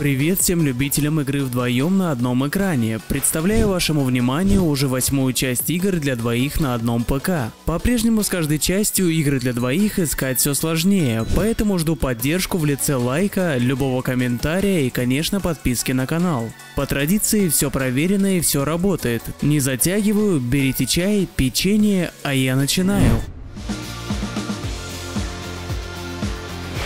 Привет всем любителям игры вдвоем на одном экране. Представляю вашему вниманию уже 8-ю часть игр для двоих на одном ПК. По-прежнему с каждой частью игры для двоих искать все сложнее, поэтому жду поддержку в лице лайка, любого комментария и, конечно, подписки на канал. По традиции все проверено и все работает. Не затягиваю, берите чай, печенье, а я начинаю.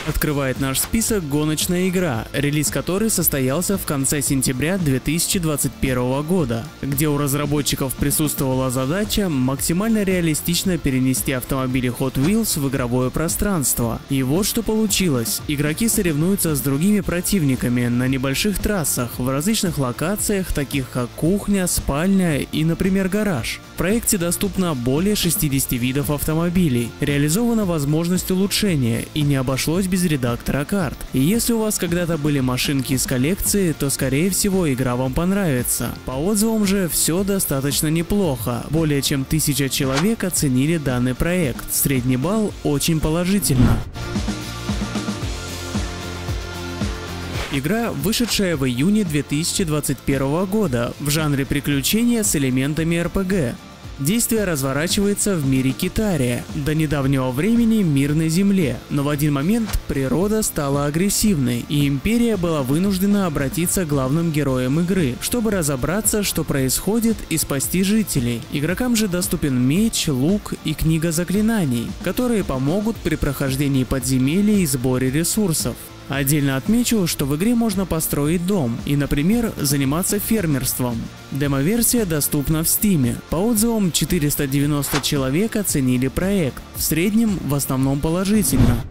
Открывает наш список гоночная игра, релиз которой состоялся в конце сентября 2021 года, где у разработчиков присутствовала задача максимально реалистично перенести автомобили Hot Wheels в игровое пространство. И вот что получилось. Игроки соревнуются с другими противниками на небольших трассах в различных локациях, таких как кухня, спальня и, например, гараж. В проекте доступно более 60 видов автомобилей, реализована возможность улучшения и не обошлось без редактора карт. И если у вас когда-то были машинки из коллекции, то скорее всего игра вам понравится. По отзывам же все достаточно неплохо, более чем 1000 человек оценили данный проект, средний балл очень положительно. Игра, вышедшая в июне 2021 года, в жанре приключения с элементами RPG. Действие разворачивается в мире Китария, до недавнего времени мирной земле, но в один момент природа стала агрессивной, и империя была вынуждена обратиться к главным героям игры, чтобы разобраться, что происходит, и спасти жителей. Игрокам же доступен меч, лук и книга заклинаний, которые помогут при прохождении подземелья и сборе ресурсов. Отдельно отмечу, что в игре можно построить дом и, например, заниматься фермерством. Демо-версия доступна в Steam. По отзывам 490 человек оценили проект, в среднем в основном положительно.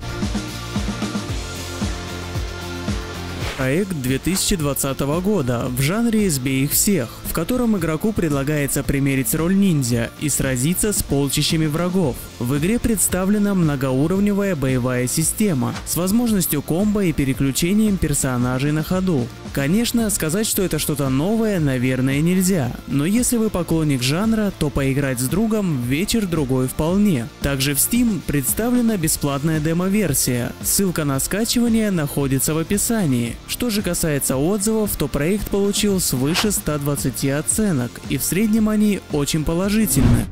Проект 2020 года в жанре «Избей их всех», в котором игроку предлагается примерить роль ниндзя и сразиться с полчищами врагов. В игре представлена многоуровневая боевая система с возможностью комбо и переключением персонажей на ходу. Конечно, сказать, что это что-то новое, наверное, нельзя, но если вы поклонник жанра, то поиграть с другом вечер другой вполне. Также в Steam представлена бесплатная демо-версия, ссылка на скачивание находится в описании. Что же касается отзывов, то проект получил свыше 120 оценок, и в среднем они очень положительны.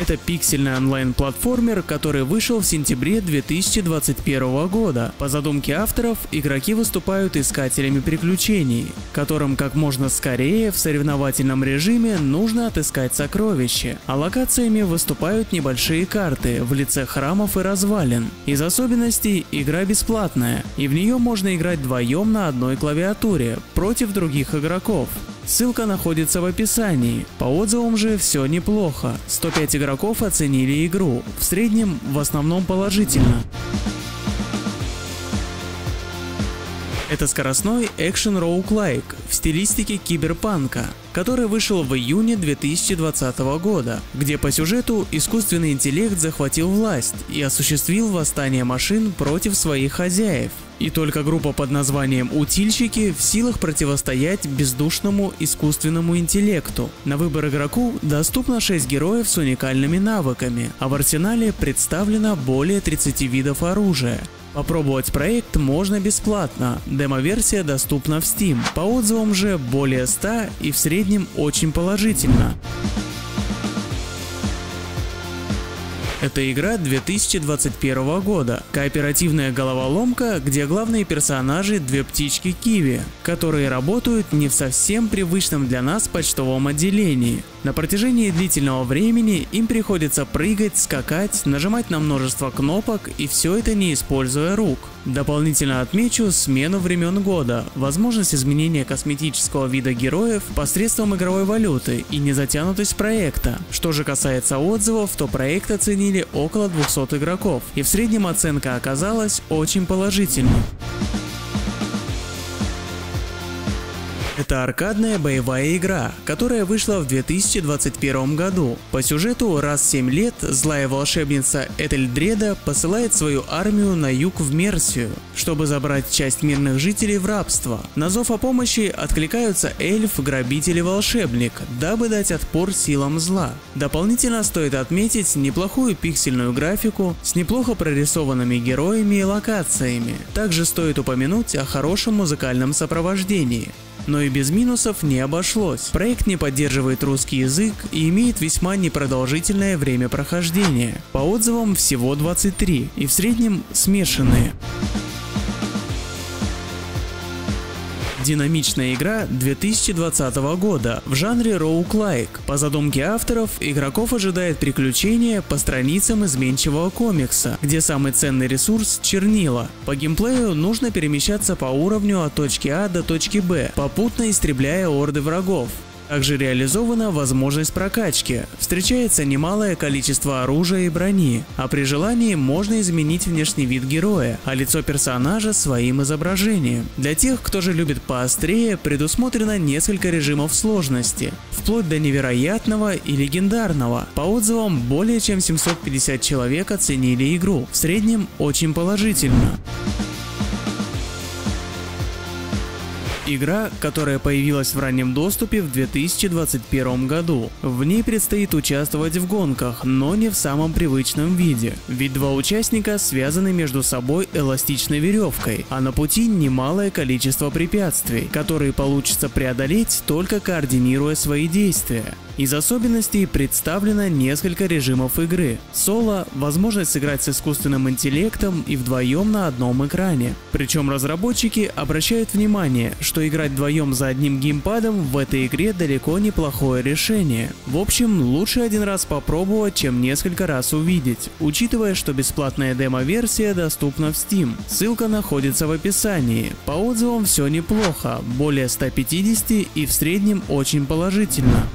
Это пиксельный онлайн-платформер, который вышел в сентябре 2021 года. По задумке авторов, игроки выступают искателями приключений, которым как можно скорее в соревновательном режиме нужно отыскать сокровища, а локациями выступают небольшие карты в лице храмов и развалин. Из особенностей игра бесплатная, и в нее можно играть вдвоем на одной клавиатуре против других игроков. Ссылка находится в описании. По отзывам же все неплохо. 105 игроков оценили игру, в среднем в основном положительно. Это скоростной экшен-роуглайк в стилистике киберпанка, который вышел в июне 2020 года, где по сюжету искусственный интеллект захватил власть и осуществил восстание машин против своих хозяев. И только группа под названием «Утильщики» в силах противостоять бездушному искусственному интеллекту. На выбор игроку доступно 6 героев с уникальными навыками, а в арсенале представлено более 30 видов оружия. Попробовать проект можно бесплатно, демо-версия доступна в Steam, по отзывам же более 100 и в среднем очень положительно. Это игра 2021 года, кооперативная головоломка, где главные персонажи – две птички Киви, которые работают не в совсем привычном для нас почтовом отделении. На протяжении длительного времени им приходится прыгать, скакать, нажимать на множество кнопок и все это не используя рук. Дополнительно отмечу смену времен года, возможность изменения косметического вида героев посредством игровой валюты и незатянутость проекта. Что же касается отзывов, то проект оценили около 200 игроков, и в среднем оценка оказалась очень положительной. Это аркадная боевая игра, которая вышла в 2021 году. По сюжету раз в 7 лет злая волшебница Этельдреда посылает свою армию на юг в Мерсию, чтобы забрать часть мирных жителей в рабство. На зов о помощи откликаются эльф, грабитель и волшебник, дабы дать отпор силам зла. Дополнительно стоит отметить неплохую пиксельную графику с неплохо прорисованными героями и локациями. Также стоит упомянуть о хорошем музыкальном сопровождении. Но и без минусов не обошлось. Проект не поддерживает русский язык и имеет весьма непродолжительное время прохождения. По отзывам всего 23 и в среднем смешанные. Динамичная игра 2020 года в жанре роуглайк. По задумке авторов, игроков ожидает приключения по страницам изменчивого комикса, где самый ценный ресурс — чернила. По геймплею нужно перемещаться по уровню от точки А до точки Б, попутно истребляя орды врагов. Также реализована возможность прокачки, встречается немалое количество оружия и брони, а при желании можно изменить внешний вид героя, а лицо персонажа своим изображением. Для тех, кто же любит поострее, предусмотрено несколько режимов сложности, вплоть до невероятного и легендарного. По отзывам, более чем 750 человек оценили игру, в среднем очень положительно. Игра, которая появилась в раннем доступе в 2021 году. В ней предстоит участвовать в гонках, но не в самом привычном виде. Ведь два участника связаны между собой эластичной веревкой, а на пути немалое количество препятствий, которые получится преодолеть, только координируя свои действия. Из особенностей представлено несколько режимов игры. Соло – возможность сыграть с искусственным интеллектом и вдвоем на одном экране. Причем разработчики обращают внимание, что играть вдвоем за одним геймпадом в этой игре далеко не плохое решение. В общем, лучше один раз попробовать, чем несколько раз увидеть, учитывая, что бесплатная демо-версия доступна в Steam. Ссылка находится в описании. По отзывам все неплохо, более 150 и в среднем очень положительно.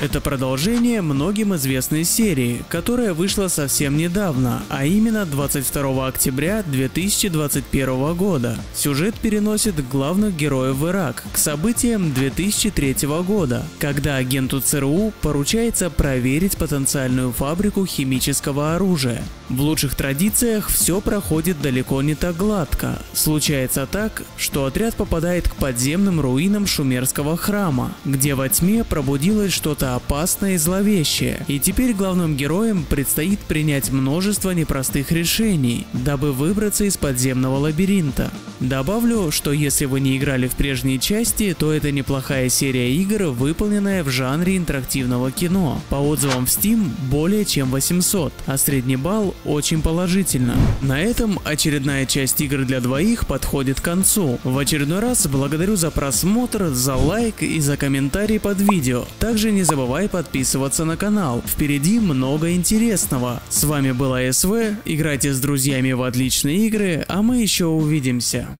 Это продолжение многим известной серии, которая вышла совсем недавно, а именно 22 октября 2021 года. Сюжет переносит главных героев в Ирак к событиям 2003 года, когда агенту ЦРУ поручается проверить потенциальную фабрику химического оружия. В лучших традициях все проходит далеко не так гладко. Случается так, что отряд попадает к подземным руинам шумерского храма, где во тьме пробудилось что-то опасное и зловещее, и теперь главным героям предстоит принять множество непростых решений, дабы выбраться из подземного лабиринта. Добавлю, что если вы не играли в прежние части, то это неплохая серия игр, выполненная в жанре интерактивного кино. По отзывам в Steam более чем 800, а средний балл очень положительно. На этом очередная часть игр для двоих подходит к концу. В очередной раз благодарю за просмотр, за лайк и за комментарий под видео. Также не забывай подписываться на канал, впереди много интересного. С вами была СВ, играйте с друзьями в отличные игры, а мы еще увидимся.